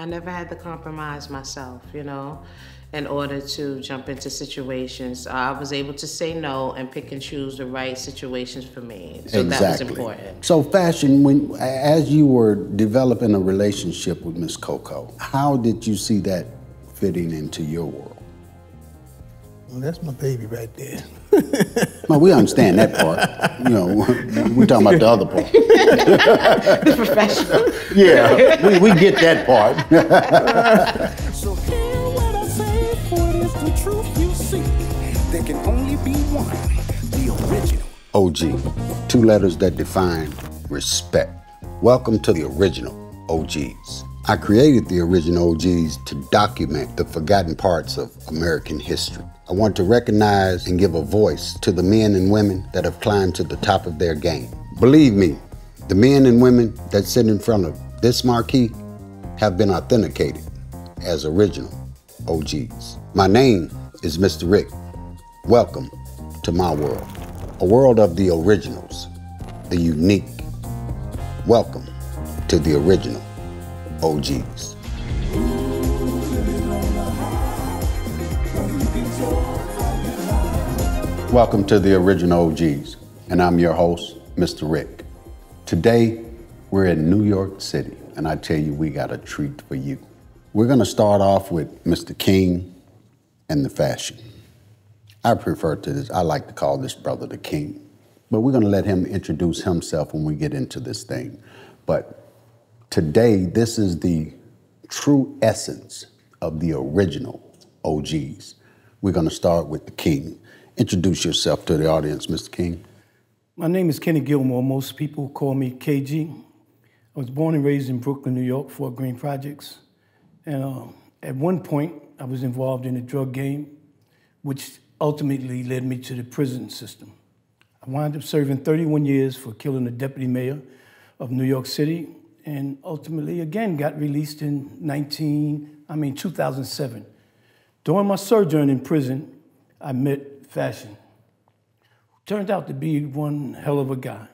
I never had to compromise myself, you know, in order to jump into situations. I was able to say no and pick and choose the right situations for me. So that was important. So Fashion, when as you were developing a relationship with Miss Coco, how did you see that fitting into your world? Well, that's my baby right there. Well, we understand that part. You know, we're talking about the other part. The professional. Yeah, we get that part. So hear what I say, for it is the truth you see. There can only be one, the original. OG, two letters that define respect. Welcome to the original OGs. I created the original OGs to document the forgotten parts of American history. I want to recognize and give a voice to the men and women that have climbed to the top of their game. Believe me, the men and women that sit in front of this marquee have been authenticated as original OGs. My name is Mr. Rick. Welcome to my world, a world of the originals, the unique. Welcome to the original OGs. Welcome to the original OGs, and I'm your host, Mr. Rick. Today, we're in New York City, and I tell you, we got a treat for you. We're gonna start off with Mr. King and the Fashion. I prefer to this, I like to call this brother the King, but we're gonna let him introduce himself when we get into this thing. But today, this is the true essence of the original OGs. We're gonna start with the King. Introduce yourself to the audience, Mr. King. My name is Kenny Gilmore. Most people call me KG. I was born and raised in Brooklyn, New York, Fort Greene Projects. And at one point, I was involved in a drug game, which ultimately led me to the prison system. I wound up serving 31 years for killing the deputy mayor of New York City, and ultimately, again, got released in 2007. During my sojourn in prison, I met Fashion, who turned out to be one hell of a guy.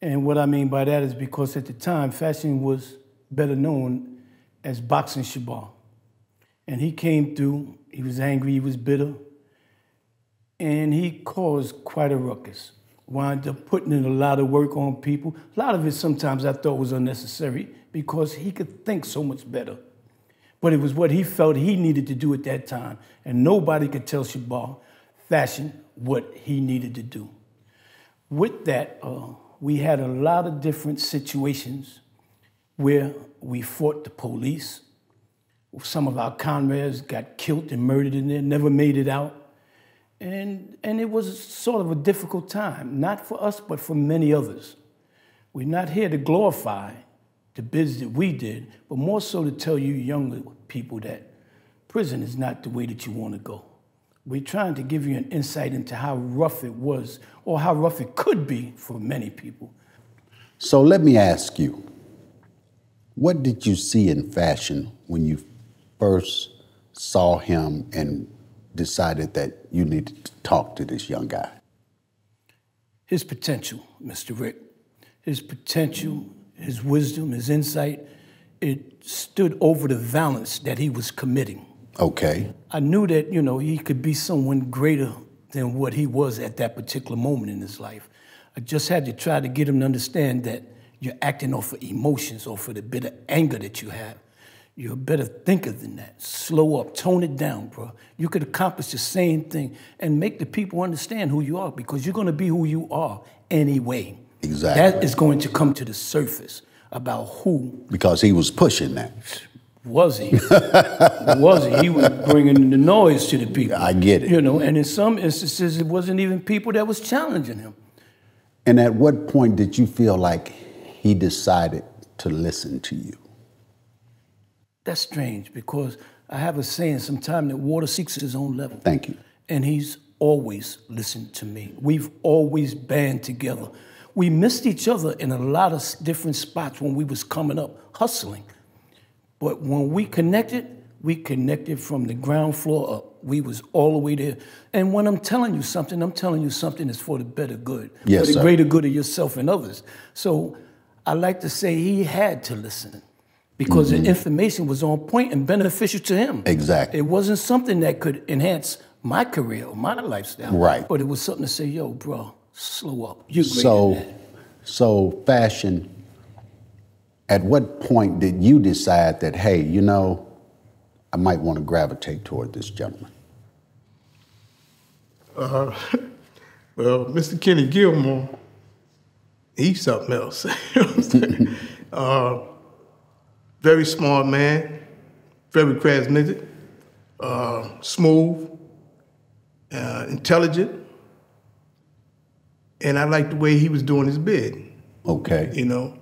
And what I mean by that is because at the time, Fashion was better known as Boxing Shabar. And he came through, he was angry, he was bitter, and he caused quite a ruckus. Wound up putting in a lot of work on people. A lot of it sometimes I thought was unnecessary because he could think so much better. But it was what he felt he needed to do at that time. And nobody could tell Shabar Fashion what he needed to do. With that, we had a lot of different situations where we fought the police. Some of our comrades got killed and murdered in there, never made it out. And it was sort of a difficult time, not for us, but for many others. We're not here to glorify the biz that we did, but more so to tell you younger people that prison is not the way that you want to go. We're trying to give you an insight into how rough it was or how rough it could be for many people. So let me ask you, what did you see in Fashion when you first saw him and decided that you needed to talk to this young guy? His potential, Mr. Rick. His potential, his wisdom, his insight, it stood over the violence that he was committing. Okay. I knew that, you know, he could be someone greater than what he was at that particular moment in his life. I just had to try to get him to understand that you're acting off of emotions or for the bit of anger that you have. You're a better thinker than that. Slow up, tone it down, bro. You could accomplish the same thing and make the people understand who you are because you're gonna be who you are anyway. Exactly. That is going to come to the surface about who. Because he was pushing that. Was he? Was he? He was bringing the noise to the people. I get it. You know, and in some instances, it wasn't even people that was challenging him. And at what point did you feel like he decided to listen to you? That's strange because I have a saying sometime that water seeks his own level. Thank you. And he's always listened to me. We've always band together. We missed each other in a lot of different spots when we was coming up, hustling. But when we connected from the ground floor up. We was all the way there. And when I'm telling you something that's for the better good. Yes, for the greater good of yourself and others. So I like to say he had to listen. because the information was on point and beneficial to him. Exactly. It wasn't something that could enhance my career or my lifestyle. Right. But it was something to say, yo, bro, slow up. You're great at that. So fashion, at what point did you decide that, hey, you know, I might want to gravitate toward this gentleman? Well, Mr. Kenny Gilmore, he's something else. You know what I'm saying? Very smart man, very charismatic, smooth, intelligent. And I liked the way he was doing his bid. Okay. You know,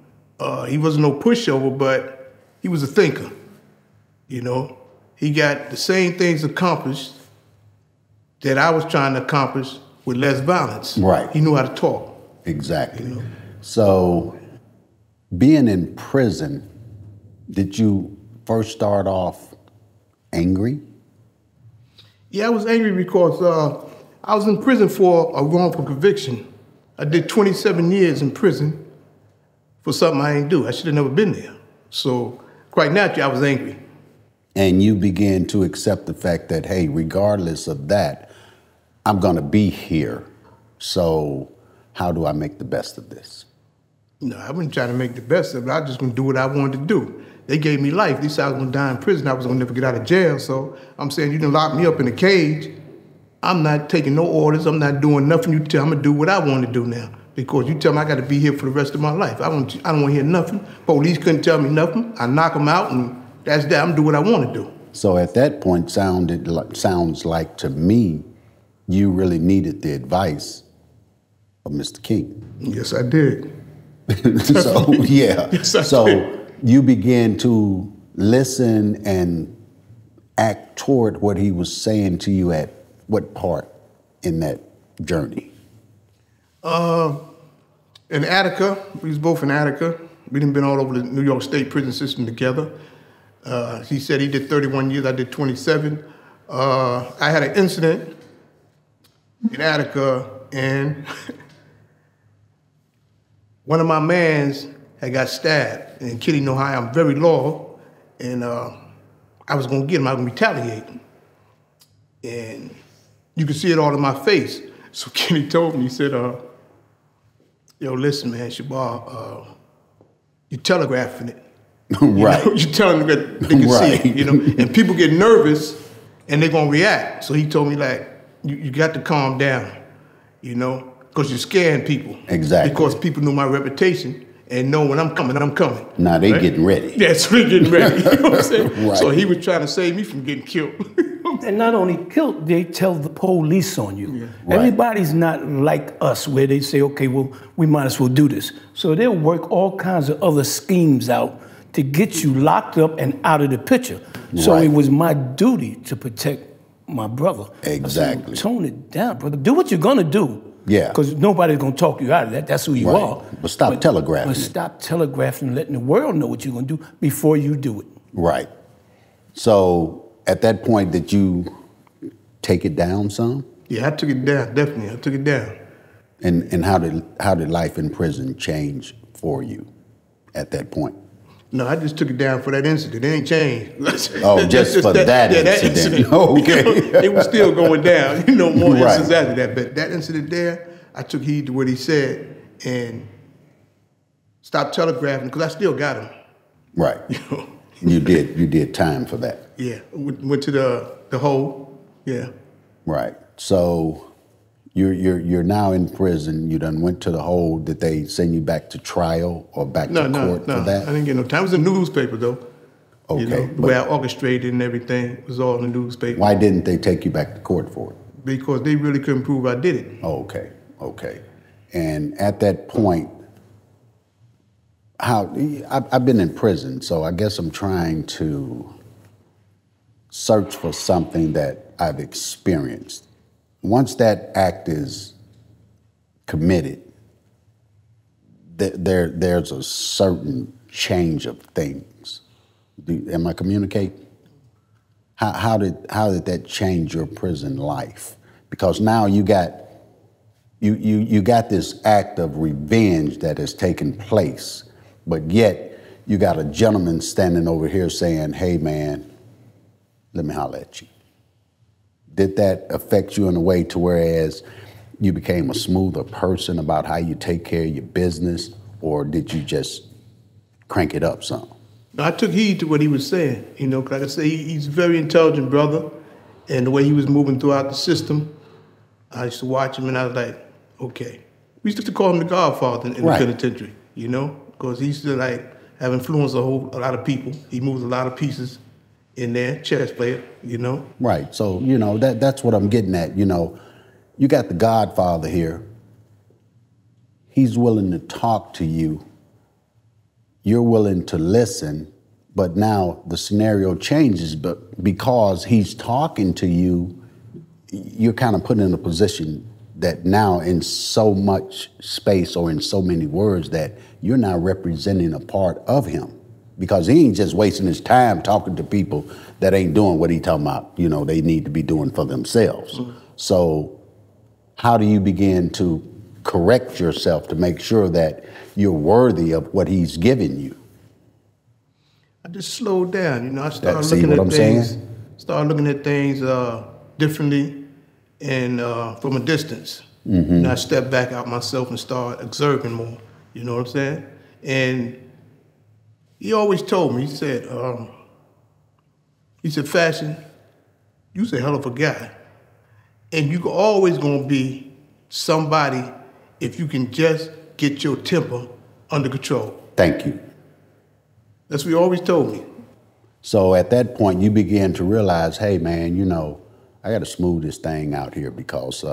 he wasn't no pushover, but he was a thinker. You know, he got the same things accomplished that I was trying to accomplish with less violence. Right. He knew how to talk. Exactly. You know? So being in prison, did you first start off angry? Yeah, I was angry because I was in prison for a wrongful conviction. I did 27 years in prison for something I ain't do. I should have never been there. So quite naturally, I was angry. And you began to accept the fact that, hey, regardless of that, I'm gonna be here. So how do I make the best of this? No, I wasn't trying to make the best of it. I was just gonna do what I wanted to do. They gave me life. They said I was gonna die in prison. I was gonna never get out of jail. So I'm saying, you done lock me up in a cage. I'm not taking no orders. I'm not doing nothing you tell. I'm gonna do what I want to do now. Because you tell me I got to be here for the rest of my life. I don't want to hear nothing. Police couldn't tell me nothing. I knock them out, and that's that. I'm gonna do what I want to do. So at that point, sounds like to me, you really needed the advice of Mr. King. Yes, I did. So yeah. Yes, I did. You began to listen and act toward what he was saying to you at what part in that journey? In Attica, we was both in Attica. We done been all over the New York State prison system together. He said he did 31 years, I did 27. I had an incident in Attica, and one of my mans had got stabbed, and Kitty know how I'm very loyal, and I was gonna get him, I was gonna retaliate. And you could see it all in my face. So Kenny told me, he said, yo, listen, man, Shabar, you're telegraphing it. Right. You know, you're telling them that they can see it, you know? And people get nervous and they're gonna react. So he told me, like, you got to calm down, you know? Because you're scaring people. Exactly. Because people know my reputation and know when I'm coming, I'm coming. Now they getting ready. Yeah, so they getting ready, you know what I'm saying? Right. So he was trying to save me from getting killed. And not only killed, they tell the police on you. Yeah. Right. Everybody's not like us where they say, okay, well, we might as well do this. So they'll work all kinds of other schemes out to get you locked up and out of the picture. So it was my duty to protect my brother. Exactly. I said, tone it down, brother. Do what you're going to do. Yeah. Because nobody's going to talk you out of that. That's who you are. But stop telegraphing. But stop telegraphing and letting the world know what you're going to do before you do it. Right. So at that point, did you take it down some? Yeah, I took it down, definitely. I took it down. And how did life in prison change for you at that point? No, I just took it down for that incident. It ain't changed. Oh, just for that incident. Yeah, that incident. Okay. You know, it was still going down. You know, more incidents after that. But that incident there, I took heed to what he said and stopped telegraphing because I still got him. Right. You know? You did time for that. Yeah, went to the hole. Yeah. Right. So you're now in prison. You done went to the hole. Did they send you back to trial or back to court for that? No, I didn't get no time. It was in the newspaper though. Okay. You know, the way I orchestrated and everything, it was all in the newspaper. Why didn't they take you back to court for it? Because they really couldn't prove I did it. Okay. Okay. And at that point, I've been in prison, so I guess I'm trying to search for something that I've experienced. Once that act is committed, there's a certain change of things. Am I communicating? How did that change your prison life? Because now you got you got this act of revenge that has taken place. But yet, you got a gentleman standing over here saying, hey, man, let me holler at you. Did that affect you in a way to whereas you became a smoother person about how you take care of your business, or did you just crank it up some? I took heed to what he was saying. You know, like I say, he's a very intelligent brother, and the way he was moving throughout the system, I used to watch him, and I was like, okay. We used to call him the Godfather in the penitentiary, you know, because he used to like have influenced a lot of people. He moved a lot of pieces in there, chess player, you know. Right. So, you know, that's what I'm getting at. You know, you got the Godfather here. He's willing to talk to you. You're willing to listen, but now the scenario changes, but because he's talking to you, you're kind of put in a position that now in so much space or in so many words that you're now representing a part of him, because he ain't just wasting his time talking to people that ain't doing what he talking about, you know, they need to be doing for themselves. Mm-hmm. So how do you begin to correct yourself to make sure that you're worthy of what he's given you? I just slowed down, you know, I started looking at things differently and from a distance. Mm-hmm. And I stepped back out myself and started observing more, you know what I'm saying? And he always told me, he said, Fashion, you's a hell of a guy. And you're always gonna be somebody if you can just get your temper under control. Thank you. That's what he always told me. So at that point, you began to realize, hey man, you know, I got to smooth this thing out here because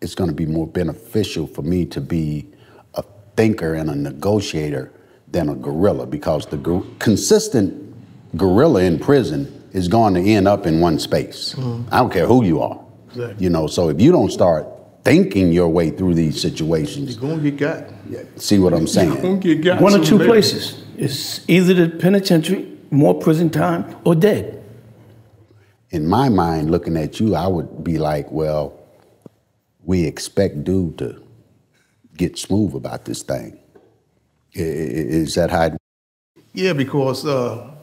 it's going to be more beneficial for me to be a thinker and a negotiator than a guerrilla, because the consistent guerrilla in prison is going to end up in one space. Mm-hmm. I don't care who you are. Exactly. You know, so if you don't start thinking your way through these situations, you're going to get got. Yeah, see what I'm saying? You're going to get got. One or two places. It's either the penitentiary, more prison time, or dead. In my mind, looking at you, I would be like, well, we expect dude to get smooth about this thing. Is that how it? Yeah, because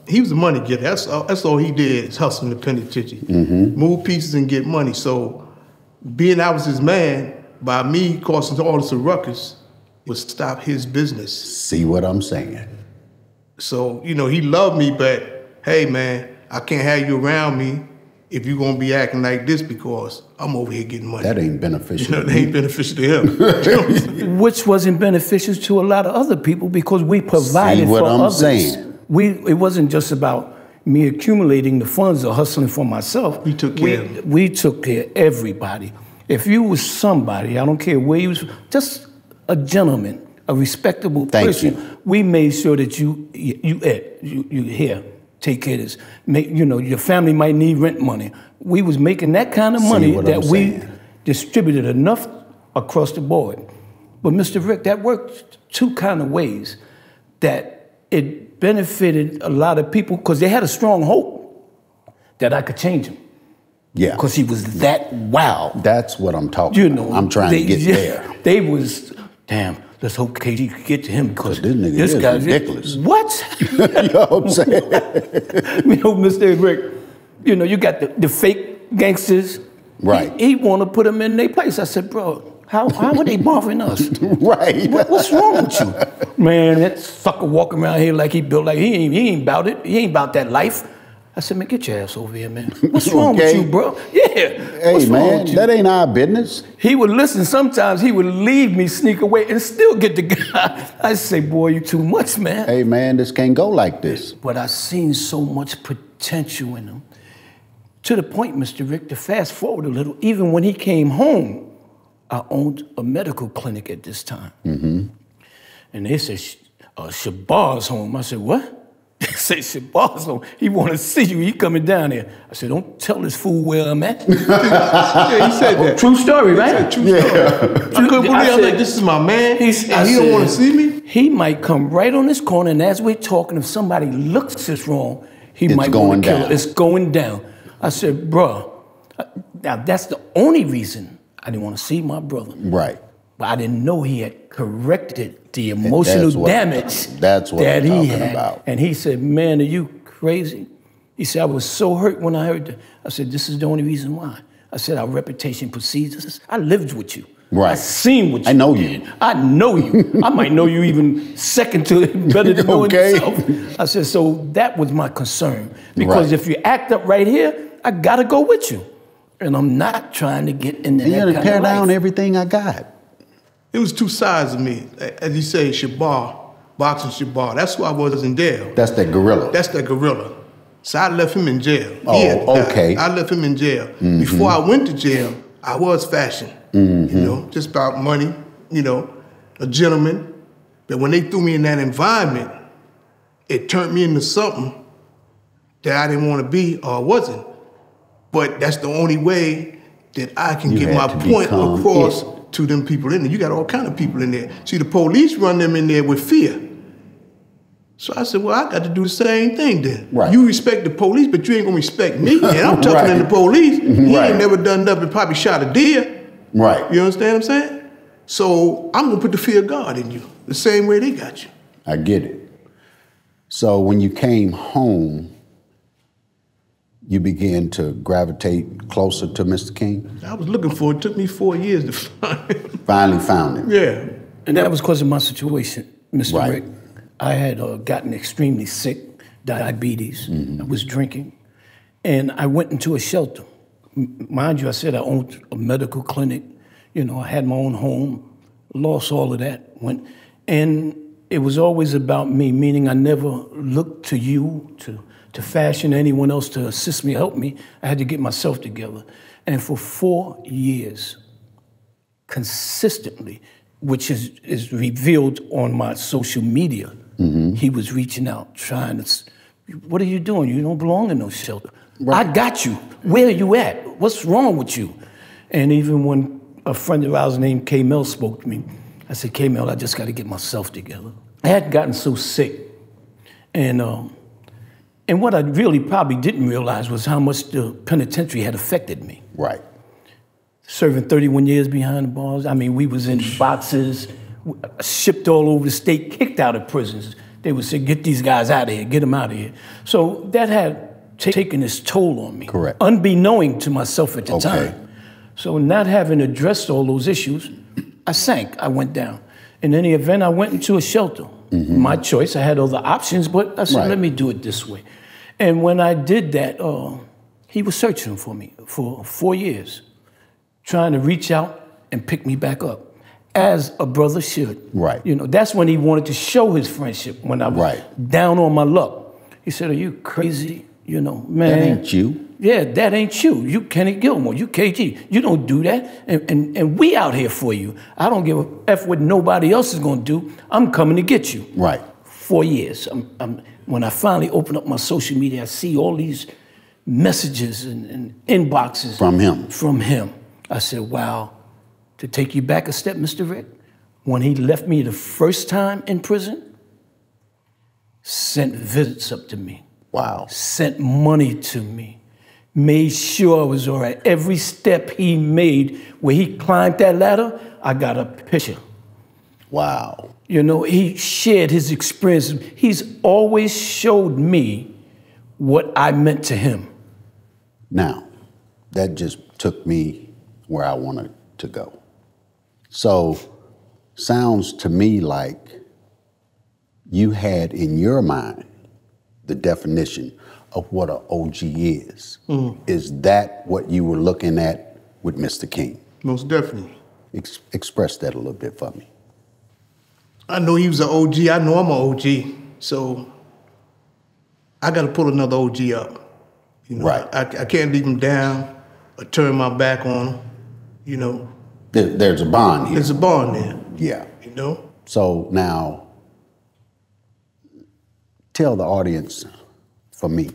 he was a money getter. That's all he did is hustle in the penitentiary. Mm-hmm. Move pieces and get money. So being I was his man, by me causing all this ruckus, would stop his business. See what I'm saying? So, you know, he loved me, but hey, man, I can't have you around me if you're gonna be acting like this, because I'm over here getting money. That ain't beneficial. You know, that ain't beneficial to him. Which wasn't beneficial to a lot of other people, because we provided for others. See what I'm saying? It wasn't just about me accumulating the funds or hustling for myself. We took care of them. We took care of everybody. If you was somebody, I don't care where you was, just a gentleman, a respectable person. Thank you. We made sure that you here. Take care of this. You know, your family might need rent money. We was making that kind of money that we distributed enough across the board. But Mr. Rick, that worked two kind of ways, that it benefited a lot of people because they had a strong hope that I could change him. Yeah. Because he was that wild. That's what I'm talking about. I'm trying to get there. They was, damn. Let's hope KG can get to him, because this guy is ridiculous. What? You know what I'm saying? You know, Mr. Rick, you know, you got the fake gangsters. Right. He want to put them in their place. I said, bro, how are they bothering us? Right. What's wrong with you? Man, that sucker walking around here like he built, like he ain't about it. He ain't about that life. I said, man, get your ass over here, man. What's wrong with you, bro? Yeah. Hey, man, that ain't our business. He would listen. Sometimes he would leave me, sneak away, and still get the guy. I say, boy, you too much, man. Hey, man, this can't go like this. But I seen so much potential in him. To the point, Mr. Rick, to fast forward a little, even when he came home, I owned a medical clinic at this time. Mm-hmm. And they said, Shabar's home. I said, what? They say, Shabarzo, he want to see you. He coming down there. I said, don't tell this fool where I'm at. Yeah, he said that. True story, right? True story. Yeah. I couldn't believe I'm like, this is my man. He don't want to see me? He might come right on this corner, and as we're talking, if somebody looks us wrong, it's might want to kill him. It's going down. I said, bruh. Now, that's the only reason I didn't want to see my brother. Right. but I didn't know he had corrected the emotional damage that he had. And he said, man, are you crazy? He said, I was so hurt when I heard that. I said, this is the only reason why. I said, our reputation precedes us. I lived with you. Right. I seen what you did. I know you. I might know you even second to it, better than knowing yourself. I said, so that was my concern. Because if you act up right here, I got to go with you. And I'm not trying to get in there. You're going to tear down everything I got. It was two sides of me. As you say, Shabar, boxing Shabar. That's who I was in jail. That's that gorilla. That's that gorilla. So I left him in jail. I left him in jail. Mm-hmm. Before I went to jail, I was Fashion. Mm-hmm. You know, just about money, you know, a gentleman. But when they threw me in that environment, it turned me into something that I didn't want to be or wasn't. But that's the only way that I can get my point across to them people in there. You got all kind of people in there. See, the police run them in there with fear. So I said, well, I got to do the same thing then. Right. You respect the police, but you ain't going to respect me. And I'm tougher than the police. He ain't never done nothing, probably shot a deer. Right. You understand what I'm saying? So I'm going to put the fear of God in you, the same way they got you. I get it. So when you came home, you began to gravitate closer to Mr. King? I was looking for it. It took me 4 years to find him. Finally found him. Yeah. And that was because of my situation, Mr. Rick. I had gotten extremely sick, diabetes. Mm-hmm. I was drinking. And I went into a shelter. Mind you, I said I owned a medical clinic. You know, I had my own home, lost all of that. And it was always about me, meaning I never looked to you to Fashion, anyone else to assist me, help me. I had to get myself together. And for 4 years, consistently, which is revealed on my social media, he was reaching out, trying to, what are you doing? You don't belong in no shelter. Right. I got you. Where are you at? What's wrong with you? And even when a friend of ours named K-Mel spoke to me, I said, K-Mel, I just got to get myself together. I had gotten so sick. And what I really probably didn't realize was how much the penitentiary had affected me. Right. Serving 31 years behind the bars. I mean, we was in boxes, shipped all over the state, kicked out of prisons. They would say, get these guys out of here, get them out of here. So that had taking its toll on me, unbeknowing to myself at the time. So not having addressed all those issues, I sank, I went down. In any event, I went into a shelter. My choice, I had other options, but I said, let me do it this way. And when I did that, he was searching for me for 4 years, trying to reach out and pick me back up, as a brother should. Right. You know, that's when he wanted to show his friendship, when I was down on my luck. He said, are you crazy? You know, man. That ain't you. Yeah, that ain't you. You Kenny Gilmore, you KG. You don't do that. And we out here for you. I don't give a F what nobody else is going to do. I'm coming to get you. Right. 4 years. When I finally open up my social media, I see all these messages and inboxes. From him. From him. I said, wow, to take you back a step, Mr. Rick, when he left me the first time in prison, sent visits up to me. Wow. Sent money to me, made sure I was all right. Every step he made, where he climbed that ladder, I got a picture. Wow. You know, he shared his experience. He's always showed me what I meant to him. Now, that just took me where I wanted to go. So, sounds to me like you had in your mind the definition of what an OG is. Is that what you were looking at with Mr. King? Most definitely. Express that a little bit for me. I know he was an OG. I know I'm an OG. So I got to pull another OG up. You know, I can't leave him down or turn my back on him. You know. There's a bond here. There's a bond there. Yeah. You know? So now, tell the audience, for me,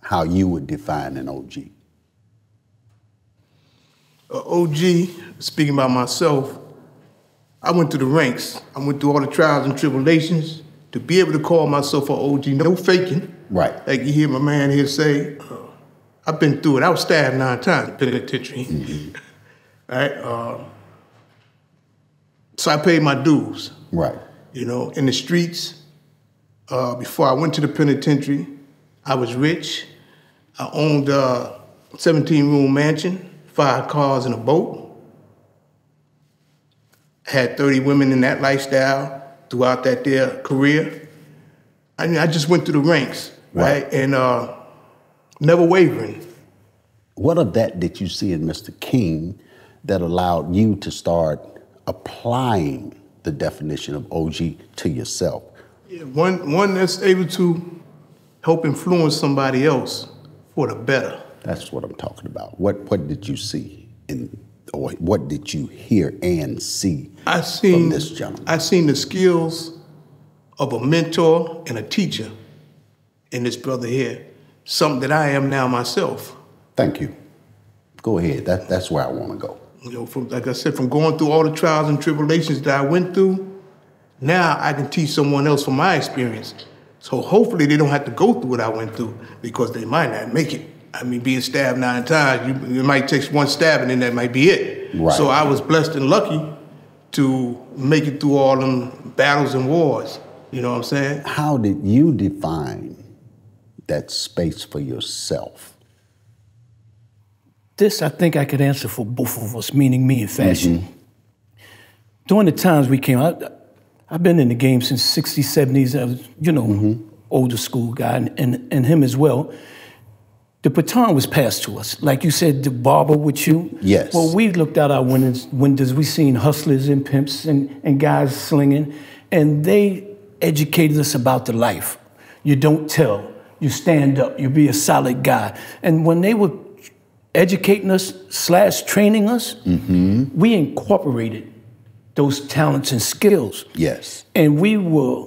how you would define an OG. An OG, speaking by myself, I went through the ranks. I went through all the trials and tribulations to be able to call myself an OG. No faking. Right. Like you hear my man here say, I've been through it. I was stabbed 9 times in penitentiary. Right? So I paid my dues. Right. You know, in the streets, before I went to the penitentiary, I was rich. I owned a 17-room mansion, 5 cars and a boat. Had 30 women in that lifestyle throughout that their career. I mean, I just went through the ranks, right? And never wavering. What of that did you see in Mr. King that allowed you to start applying the definition of OG to yourself? Yeah, one that's able to help influence somebody else for the better. That's what I'm talking about. What did you see in, or what did you hear and see from this gentleman? I seen the skills of a mentor and a teacher in this brother here, something that I am now myself. Thank you. Go ahead. That's where I want to go. You know, from, like I said, from going through all the trials and tribulations that I went through, now I can teach someone else from my experience. So hopefully they don't have to go through what I went through, because they might not make it. I mean, being stabbed 9 times, it might take 1 stab and then that might be it. Right. So I was blessed and lucky to make it through all them battles and wars. You know what I'm saying? How did you define that space for yourself? This, I think I could answer for both of us, meaning me and Fashion. Mm-hmm. During the times we came out, I've been in the game since 60s, 70s. I was, you know, older school guy, and him as well. The baton was passed to us. Like you said, the barber with you. Yes. Well, we looked out our windows. We seen hustlers and pimps and guys slinging, and they educated us about the life. You don't tell. You stand up. You be a solid guy. And when they were educating us / training us, we incorporated those talents and skills. Yes. And we were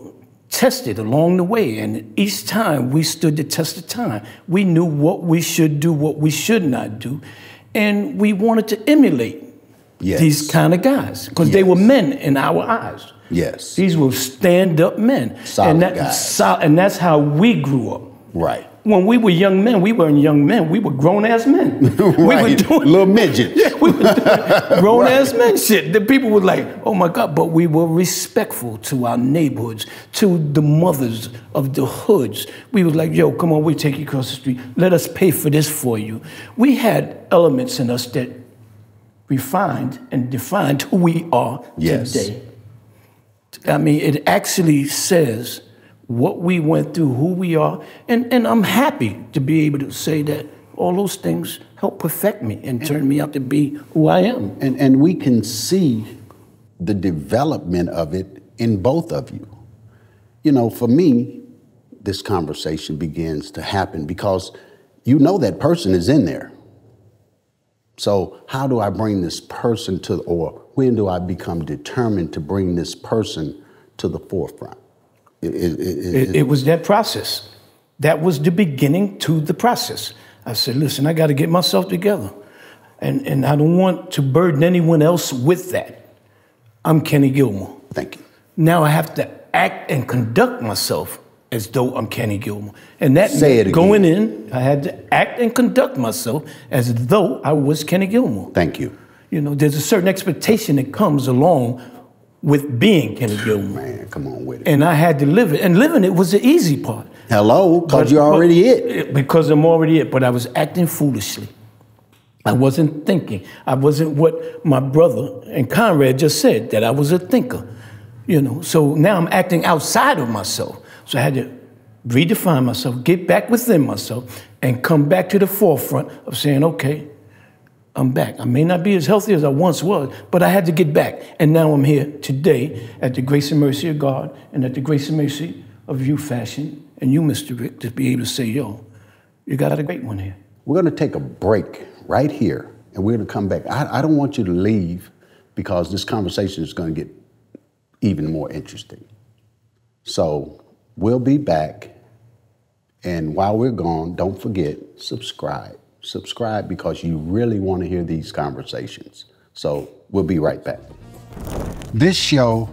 tested along the way, and each time we stood the test of time. We knew what we should do, what we should not do, and we wanted to emulate these kind of guys, because they were men in our eyes. Yes. These were stand-up men. Solid guys. And that's how we grew up. Right. When we were young men, we weren't young men. We were grown-ass men. We were doing little midgets. Yeah, we were doing grown-ass men shit. The people were like, oh, my God. But we were respectful to our neighborhoods, to the mothers of the hoods. We was like, yo, come on, we'll take you across the street. Let us pay for this for you. We had elements in us that refined and defined who we are today. I mean, it actually says what we went through, who we are, and I'm happy to be able to say that all those things helped perfect me and turn me out to be who I am. And we can see the development of it in both of you. You know, for me, this conversation begins to happen because you know that person is in there. So how do I bring this person to, or when do I become determined to bring this person to the forefront? It was that process. That was the beginning to the process. I said, listen, I got to get myself together. And I don't want to burden anyone else with that. I'm Kenny Gilmore. Thank you. Now I have to act and conduct myself as though I'm Kenny Gilmore. And that meant going in, I had to act and conduct myself as though I was Kenny Gilmore. Thank you. You know, there's a certain expectation that comes along with being Kenny Gilmore. Man, come on with it. And I had to live it. And living it was the easy part. Hello, because you're already it. Because I'm already it, but I was acting foolishly. I wasn't thinking. I wasn't what my brother and Conrad just said, that I was a thinker. You know, so now I'm acting outside of myself. So I had to redefine myself, get back within myself, and come back to the forefront of saying, okay, I'm back. I may not be as healthy as I once was, but I had to get back. And now I'm here today at the grace and mercy of God and at the grace and mercy of you, Fashion, and you, Mr. Rick, to be able to say, yo, you got a great one here. We're going to take a break right here, and we're going to come back. I don't want you to leave, because this conversation is going to get even more interesting. So we'll be back. And while we're gone, don't forget, subscribe. Subscribe, because you really want to hear these conversations. So we'll be right back. This show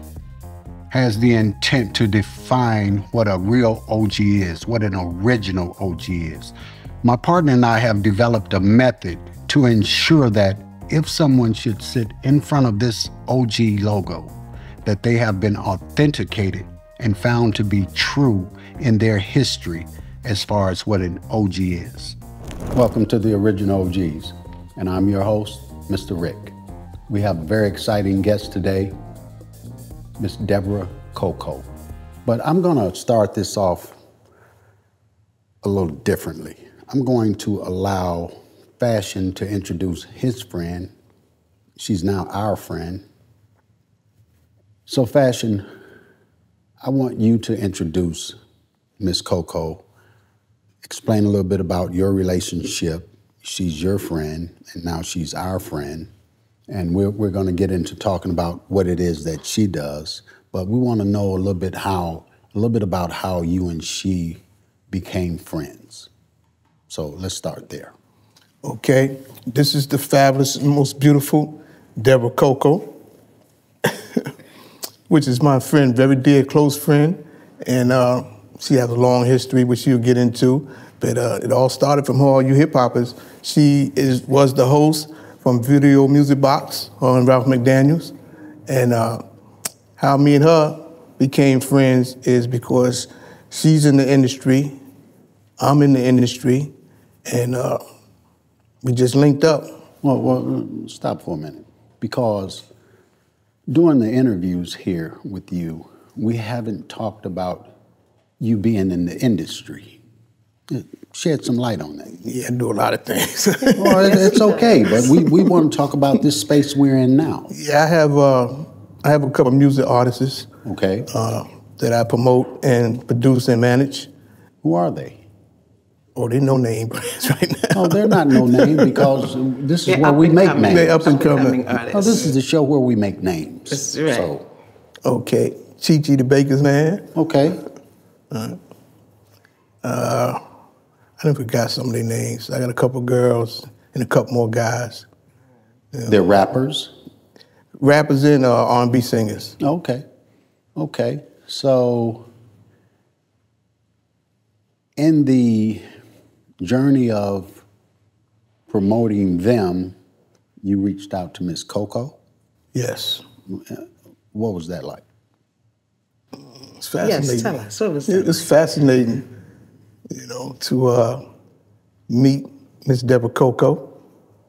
has the intent to define what a real OG is, what an original OG is. My partner and I have developed a method to ensure that if someone should sit in front of this OG logo, that they have been authenticated and found to be true in their history as far as what an OG is. Welcome to The Original OGs, and I'm your host, Mr. Rick. We have a very exciting guest today, Miss Deborah Coco. But I'm gonna start this off a little differently. I'm going to allow Fashion to introduce his friend. She's now our friend. So Fashion, I want you to introduce Miss Coco. Explain a little bit about your relationship. She's your friend, and now she's our friend. And we're gonna get into talking about what it is that she does, but we wanna know a little bit about how you and she became friends. So let's start there. Okay, this is the fabulous and most beautiful Deborah Coco, which is my friend, very dear, close friend. And she has a long history, which you'll get into, but it all started from her, all you hip hoppers. She was the host from Video Music Box on Ralph McDaniels. And how me and her became friends is because she's in the industry, I'm in the industry, and we just linked up. Well, stop for a minute, because during the interviews here with you, we haven't talked about you being in the industry. Shed some light on that. Yeah, I do a lot of things. Well, it's okay, but we want to talk about this space we're in now. Yeah, I have a couple of music artists. Okay. That I promote and produce and manage. Who are they? Oh, they're no name brands right now. Oh, they're not no name, because this is where we make names. They're up and coming. Oh, this is the show where we make names. That's right. So. Okay, Chi the Baker's Man. Okay. I done forgot some of their names. I got a couple girls and a couple more guys. You know. They're rappers? Rappers and R&B singers. Okay, okay. So in the journey of promoting them, you reached out to Miss Coco? Yes. What was that like? It's fascinating. Yes, tell us. What was it? It's fascinating, you know, to meet Miss Deborah Coco,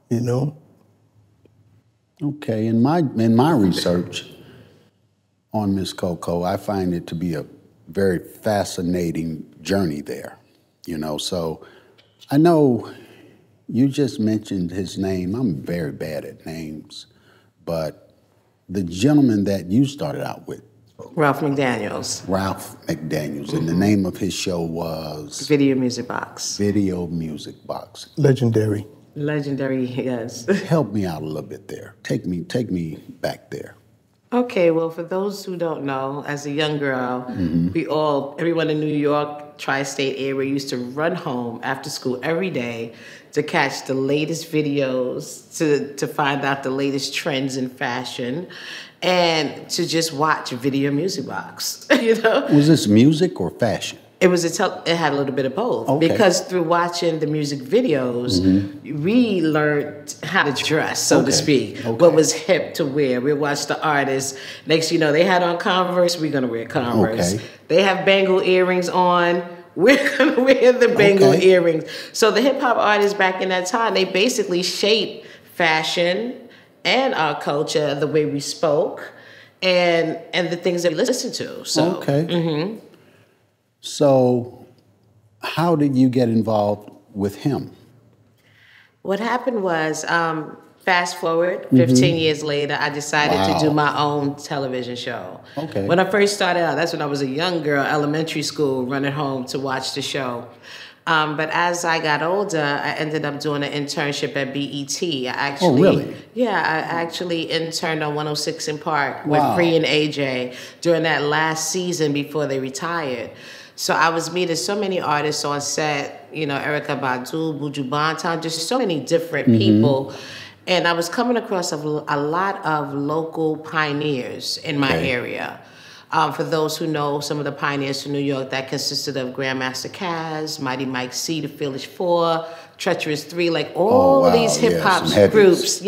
you know. Okay, in my research on Miss Coco, I find it to be a very fascinating journey there, you know. So I know you just mentioned his name. I'm very bad at names, but the gentleman that you started out with, Ralph McDaniels. Ralph McDaniels, mm-hmm. And the name of his show was? Video Music Box. Video Music Box. Legendary. Legendary, yes. Help me out a little bit there. Take me back there. Okay, well, for those who don't know, as a young girl, mm-hmm. everyone in New York, tri-state area, used to run home after school every day to catch the latest videos, to find out the latest trends in fashion, and to just watch Video Music Box, you know? Was this music or fashion? It was it had a little bit of both. Okay. Because through watching the music videos, mm-hmm. we learned how to dress, so okay. to speak, okay. what was hip to wear. We watched the artists. Next, you know, they had on Converse, we're gonna wear Converse. Okay. They have bangle earrings on, we're gonna wear the bangle okay. earrings. So the hip hop artists back in that time, they basically shaped fashion and our culture, the way we spoke, and the things that we listened to. So, okay. Mm-hmm. So how did you get involved with him? What happened was, fast forward, 15 mm-hmm. years later, I decided wow. to do my own television show. Okay. When I first started out, that's when I was a young girl, elementary school, running home to watch the show. But as I got older, I ended up doing an internship at BET. Oh, really? Yeah, I actually interned on 106 in Park with wow. Free and AJ during that last season before they retired. So I was meeting so many artists on set, you know, Erica Badu, Buju Bantan, just so many different mm-hmm. people. And I was coming across a lot of local pioneers in my okay. area. For those who know, some of the pioneers from New York, that consisted of Grandmaster Caz, Mighty Mike C, the Fillage Four, Treacherous Three, like all these hip hop groups,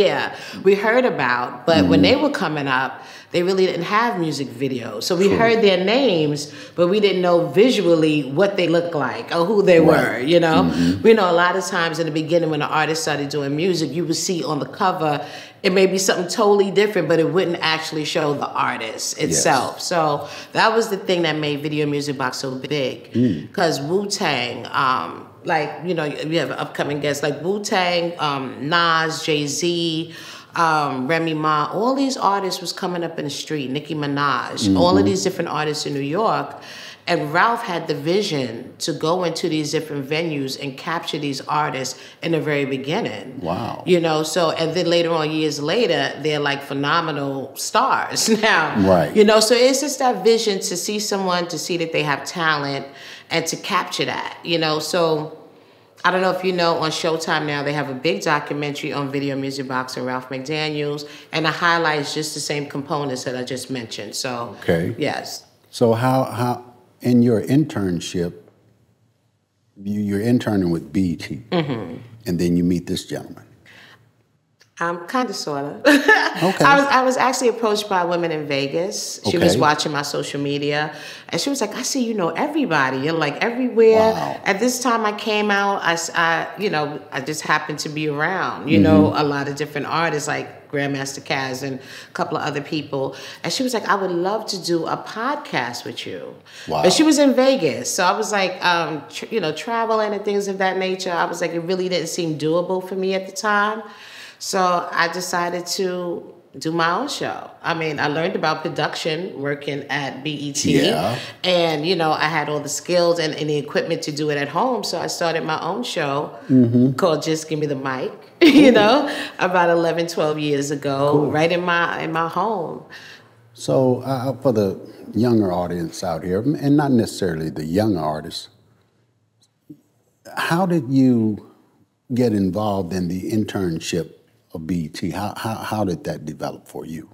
we heard about, but when they were coming up, they really didn't have music videos. So we heard their names, but we didn't know visually what they looked like or who they were, you know? We know a lot of times in the beginning when the artists started doing music, you would see on the cover, it may be something totally different, but it wouldn't actually show the artist itself. Yes. So that was the thing that made Video Music Box so big. Because Wu-Tang, like, you know, you have upcoming guests like Wu-Tang, Nas, Jay Z, Remy Ma, all these artists was coming up in the street, Nicki Minaj, all of these different artists in New York. And Ralph had the vision to go into these different venues and capture these artists in the very beginning. Wow. You know, so, and then later on, years later, they're like phenomenal stars now. Right. You know, so it's just that vision to see someone, to see that they have talent and to capture that, you know, so... I don't know if you know, on Showtime now, they have a big documentary on Video Music Box and Ralph McDaniels, and it highlights just the same components that I just mentioned. So, yes. So how in your internship, you're interning with BET, and then you meet this gentleman. Kind of, sort of. I was actually approached by a woman in Vegas. She was watching my social media, and she was like, I see you know everybody. You're like everywhere. Wow. At this time I came out, you know, I just happened to be around, you know, a lot of different artists like Grandmaster Caz and a couple of other people. And she was like, I would love to do a podcast with you. Wow. But she was in Vegas. So I was like, you know, traveling and things of that nature. I was like, it really didn't seem doable for me at the time. So I decided to do my own show. I mean, I learned about production working at BET. And, you know, I had all the skills and the equipment to do it at home. So I started my own show called Just Give Me the Mic, you know, about 11, 12 years ago, right in my home. So for the younger audience out here, and not necessarily the young artists, how did you get involved in the internship of BET? How did that develop for you?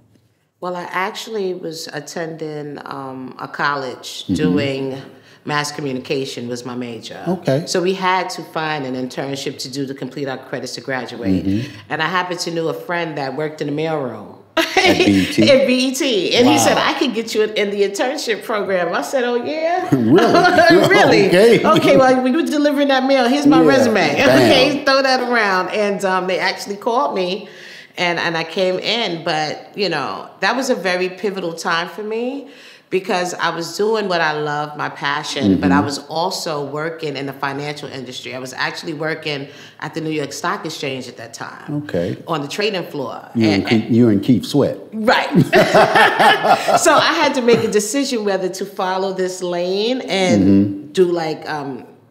Well, I actually was attending a college doing mass communication was my major. Okay. So we had to find an internship to do to complete our credits to graduate. And I happened to know a friend that worked in the mailroom. At BET? At BET. And he said, I could get you in the internship program. I said, oh, yeah? Really? Really? Okay. Okay, well, when you were delivering that mail, here's my resume. Damn. Okay, throw that around. And they actually called me, and I came in. But, you know, that was a very pivotal time for me because I was doing what I love, my passion, but I was also working in the financial industry. I was actually working at the New York Stock Exchange at that time. Okay. On the trading floor. You and Keith Sweat. Right. So I had to make a decision whether to follow this lane and do like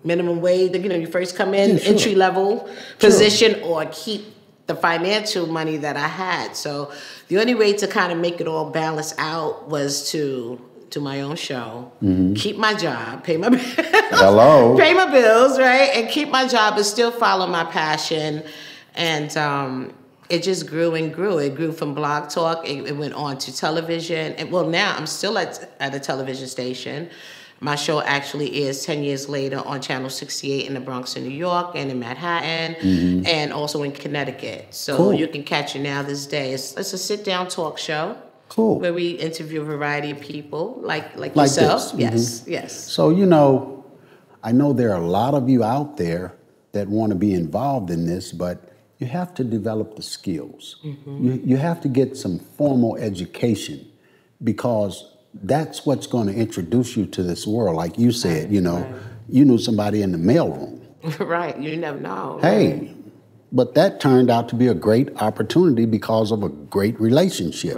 minimum wage, you know, you first come in, entry level position, or keep the financial money that I had. So the only way to kind of make it all balance out was to do my own show, keep my job, pay my bills, pay my bills, right? And keep my job, but still follow my passion. And it just grew and grew. It grew from blog talk, it went on to television. And well, now I'm still at a television station. My show actually is 10 years later on Channel 68 in the Bronx in New York and in Manhattan and also in Connecticut. So you can catch it now this day. It's a sit-down talk show where we interview a variety of people like yourself. Yes, yes. So, you know, I know there are a lot of you out there that want to be involved in this, but you have to develop the skills. You have to get some formal education because that's what's going to introduce you to this world. Like you said, you know, you knew somebody in the mailroom. You never know. Hey, but that turned out to be a great opportunity because of a great relationship.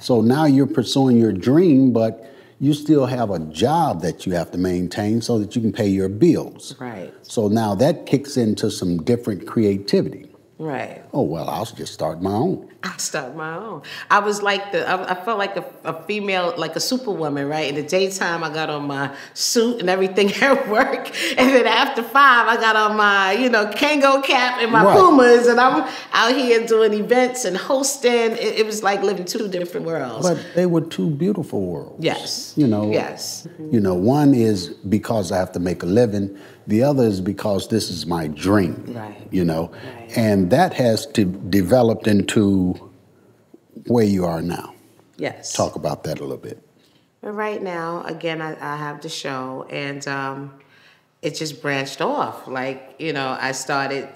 So now you're pursuing your dream, but you still have a job that you have to maintain so that you can pay your bills. So now that kicks into some different creativity. Oh, well, I'll just start my own. I started my own. I was like I felt like a female, like a superwoman, right? In the daytime, I got on my suit and everything at work. And then after 5, I got on my, you know, Kango cap and my Pumas. And I'm out here doing events and hosting. It was like living two different worlds. But they were two beautiful worlds. Yes. You know, yes. You know, one is because I have to make a living. The other is because this is my dream, right. You know, right. And that has to developed into where you are now. Yes. Talk about that a little bit. Right now, again, I have the show, and it just branched off. Like, you know, I started,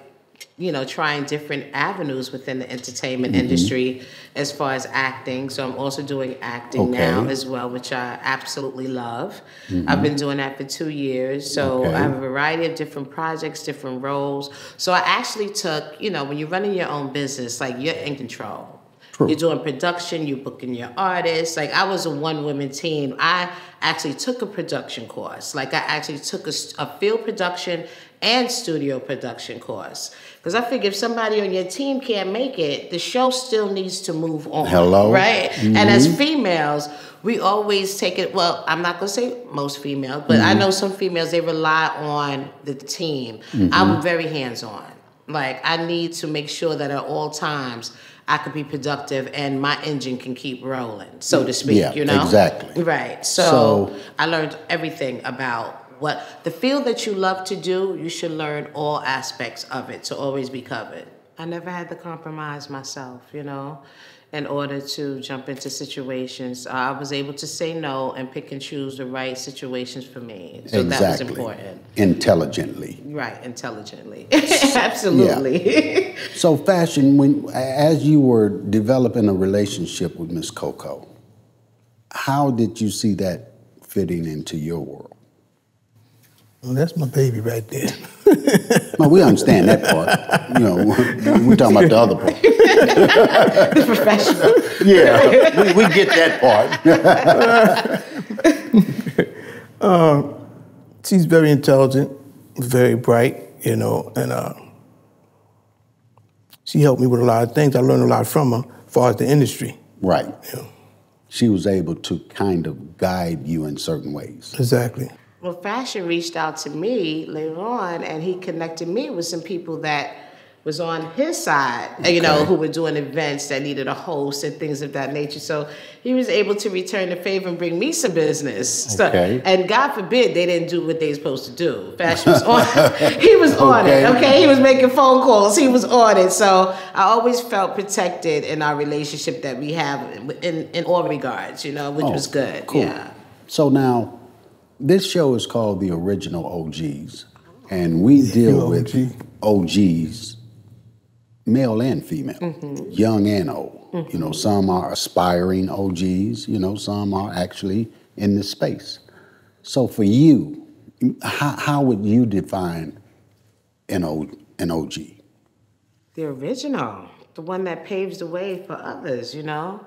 you know, trying different avenues within the entertainment industry as far as acting. So I'm also doing acting now as well, which I absolutely love. I've been doing that for 2 years. So I have a variety of different projects, different roles. So I actually took, you know, when you're running your own business, like, you're in control. True. You're doing production, you're booking your artists. Like, I was a one-woman team. I actually took a production course. Like, I actually took a field production and studio production course. Because I figure if somebody on your team can't make it, the show still needs to move on. Hello. Right? And as females, we always take it, well, I'm not going to say most females, but I know some females, they rely on the team. I'm very hands-on. Like, I need to make sure that at all times, I could be productive and my engine can keep rolling, so to speak, you know? Exactly. Right. So I learned everything about what the field that you love to do, you should learn all aspects of it to always be covered. I never had to compromise myself, you know, in order to jump into situations. I was able to say no and pick and choose the right situations for me. So that was important. Intelligently. Right, intelligently. Absolutely. Yeah. So Fashion, when as you were developing a relationship with Miss Coco, how did you see that fitting into your world? Well, that's my baby right there. Well, we understand that part. You know, we're talking about the other part. The professional. Yeah, we get that part. She's very intelligent, very bright, you know, and she helped me with a lot of things. I learned a lot from her as far as the industry. Right. You know. She was able to kind of guide you in certain ways. Exactly. Well, Fashion reached out to me later on, and he connected me with some people that was on his side, you know, who were doing events that needed a host and things of that nature. So he was able to return the favor and bring me some business. So, and God forbid they didn't do what they were supposed to do. Fashion was on it. He was on it, okay? He was making phone calls. He was on it. So I always felt protected in our relationship that we have in all regards, you know, which was good. Cool. Yeah. So now, this show is called The Original OGs, and we deal with OGs, male and female, young and old. You know, some are aspiring OGs, you know, some are actually in this space. So for you, how would you define an OG? The original, the one that paves the way for others, you know?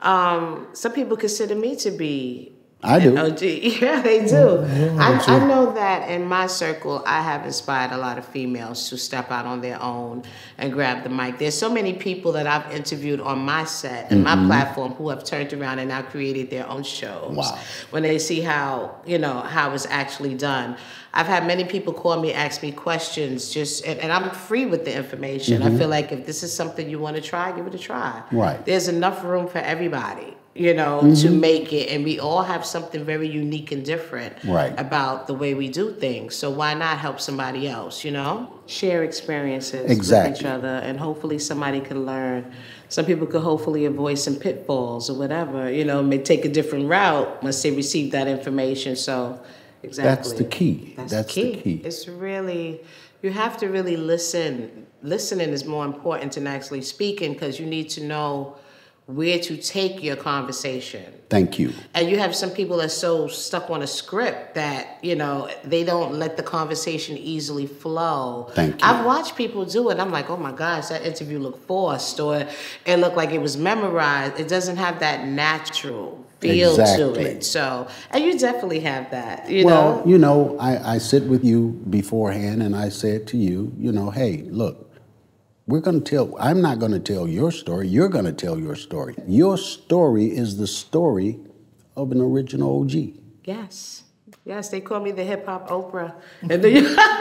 Some people consider me to be OG. Yeah, they do. I know that in my circle, I have inspired a lot of females to step out on their own and grab the mic. There's so many people that I've interviewed on my set and my platform who have turned around and now created their own shows. Wow. When they see how, you know, how it's actually done. I've had many people call me, ask me questions, just and I'm free with the information. I feel like if this is something you want to try, give it a try. Right. There's enough room for everybody, you know, to make it. And we all have something very unique and different about the way we do things. So why not help somebody else, you know? Share experiences with each other, and hopefully somebody can learn. Some people could hopefully avoid some pitfalls or whatever, you know, may take a different route once they receive that information. So, exactly. That's the key. That's the key. It's really, you have to really listen. Listening is more important than actually speaking, because you need to know where to take your conversation. Thank you. And you have some people that's so stuck on a script that, you know, they don't let the conversation easily flow. Thank you. I've watched people do it. I'm like, oh my gosh, that interview looked forced, or it looked like it was memorized. It doesn't have that natural feel to it. So, and you definitely have that, you know? Well, you know, I sit with you beforehand and I said to you, you know, hey, look, we're going to tell, I'm not going to tell your story. You're going to tell your story. Your story is the story of an original OG. Yes. Yes, they call me the hip-hop Oprah.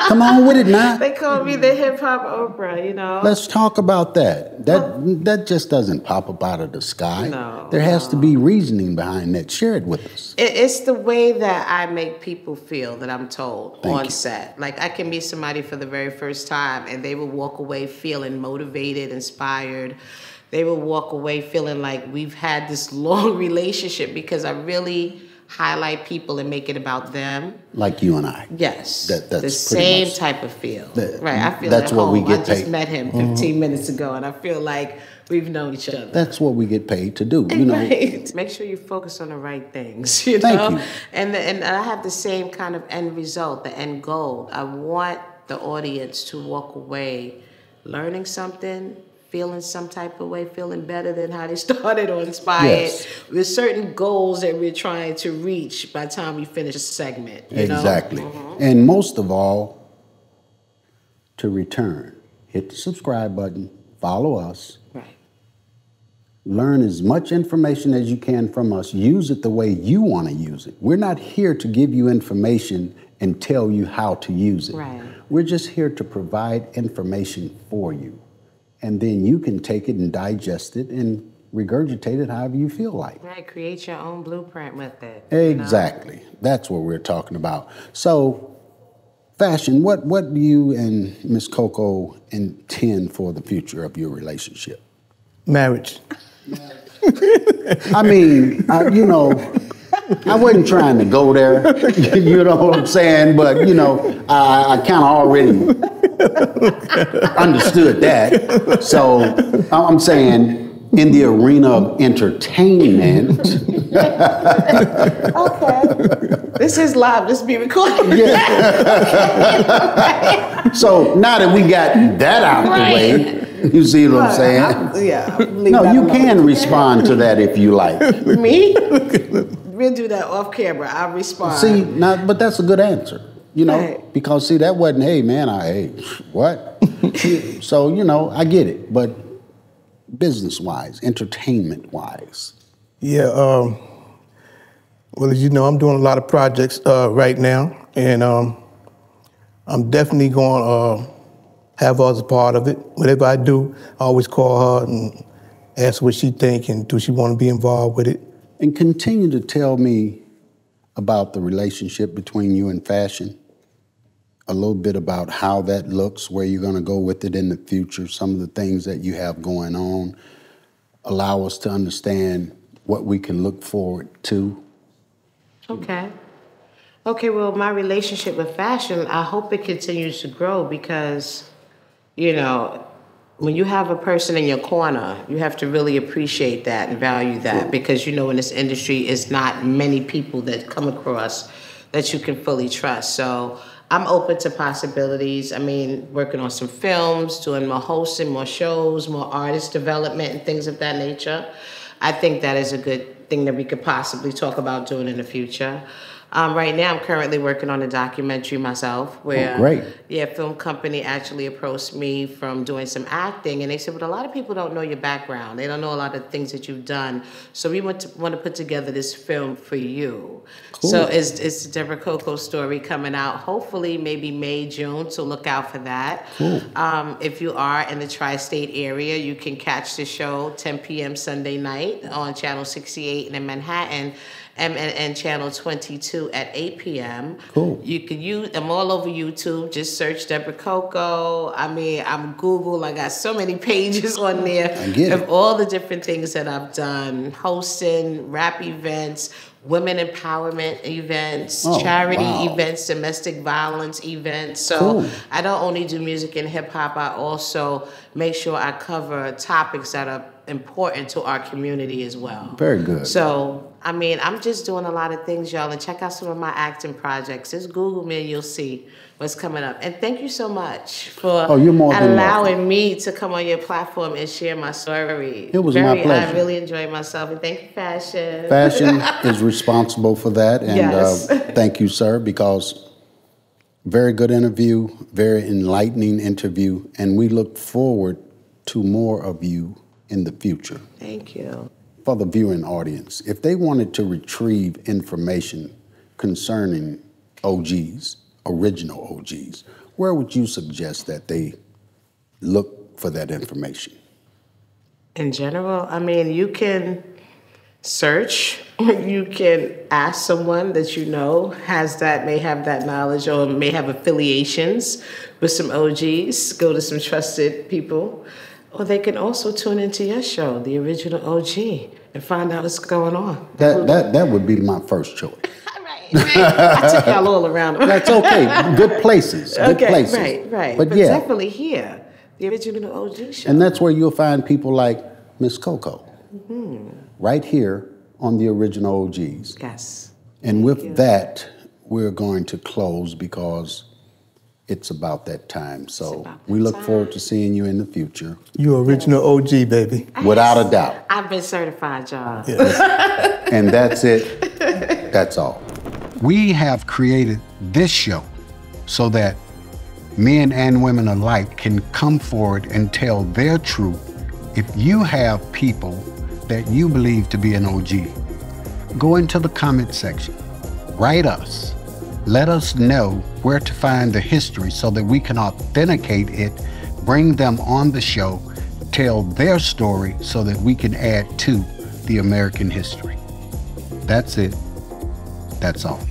Come on with it now. They call me the hip-hop Oprah, you know. Let's talk about that. That just doesn't pop up out of the sky. No. There has to be reasoning behind that. Share it with us. It's the way that I make people feel that I'm told on set. Like, I can meet somebody for the very first time, and they will walk away feeling motivated, inspired. They will walk away feeling like we've had this long relationship because I really highlight people and make it about them. Like you and I. Yes. That's the same type of feel. Right. I feel that's what we get paid. I just met him 15 minutes ago, and I feel like we've known each other. That's what we get paid to do. You know. Right. Make sure you focus on the right things. You know? Thank you. And I have the same kind of end result, the end goal. I want the audience to walk away learning something, feeling some type of way, feeling better than how they started or inspired. Yes. There's certain goals that we're trying to reach by the time we finish a segment. Exactly. And most of all, to return. Hit the subscribe button, follow us. Right. Learn as much information as you can from us. Use it the way you want to use it. We're not here to give you information and tell you how to use it. Right. We're just here to provide information for you. And then you can take it and digest it and regurgitate it however you feel like. Right, create your own blueprint with it. Exactly. You know? That's what we're talking about. So, fashion, what do you and Ms. Coco intend for the future of your relationship? Marriage. I mean, you know, I wasn't trying to go there, you know what I'm saying? But, you know, I kind of already... understood that. So I'm saying in the arena of entertainment. Okay. This is live. This be recorded. Yeah. Okay. So now that we got that out of the way, you see what I'm saying? No, you can respond to that if you like. Me? We'll do that off camera. I'll respond. See, now, but that's a good answer. You know, because, see, that wasn't, hey, man, what? So, you know, I get it. But business-wise, entertainment-wise. Yeah, well, as you know, I'm doing a lot of projects right now. And I'm definitely going to have her as a part of it. Whatever I do, I always call her and ask what she thinks and do she want to be involved with it. And continue to tell me about the relationship between you and fashion. A little bit about how that looks, where you're gonna go with it in the future, some of the things that you have going on. Allow us to understand what we can look forward to. Okay. Okay, well, my relationship with fashion, I hope it continues to grow because, you know, when you have a person in your corner, you have to really appreciate that and value that because, you know, in this industry, it's not many people that come across that you can fully trust. So I'm open to possibilities. I mean, working on some films, doing more hosting, more shows, more artist development and things of that nature. I think that is a good thing that we could possibly talk about doing in the future. Right now, I'm currently working on a documentary myself where a film company actually approached me from doing some acting. And they said, but a lot of people don't know your background. They don't know a lot of things that you've done. So we want to put together this film for you. Cool. So it's Deborah Coco's story coming out, hopefully maybe May, June. So look out for that. Cool. If you are in the tri-state area, you can catch the show 10 p.m. Sunday night on Channel 68 in Manhattan. And Channel 22 at 8 p.m. Cool. You can use, I'm all over YouTube. Just search Deborah Coco. I mean, I'm Google. I got so many pages on there of all the different things that I've done. Hosting, rap events, women empowerment events, charity events, domestic violence events. So I don't only do music and hip hop. I also make sure I cover topics that are important to our community as well. Very good. So, I mean, I'm just doing a lot of things, y'all, and check out some of my acting projects. Just Google me and you'll see what's coming up. And thank you so much for allowing me to come on your platform and share my story. It was my pleasure. I really enjoyed myself, and thank you, Fashion. Fashion is responsible for that, and thank you, sir, because very good interview, very enlightening interview, and we look forward to more of you in the future. Thank you. For the viewing audience, if they wanted to retrieve information concerning OGs, original OGs, where would you suggest that they look for that information? In general, I mean, you can search, you can ask someone that you know has that, may have that knowledge or may have affiliations with some OGs, go to some trusted people. Or they can also tune into your show, The Original OG, and find out what's going on. That would be my first choice. Right. I took y'all all around. That's okay. Good places. Good places. Right. But yeah, definitely here, The Original OG show. And that's where you'll find people like Miss Coco, right here on The Original OGs. Yes. And with that, we're going to close because it's about that time. So we look forward to seeing you in the future. You original OG, baby. Without a doubt. I've been certified, y'all. Yes. And that's it. That's all. We have created this show so that men and women alike can come forward and tell their truth. If you have people that you believe to be an OG, go into the comment section, write us. Let us know where to find the history so that we can authenticate it, bring them on the show, tell their story so that we can add to the American history. That's it. That's all.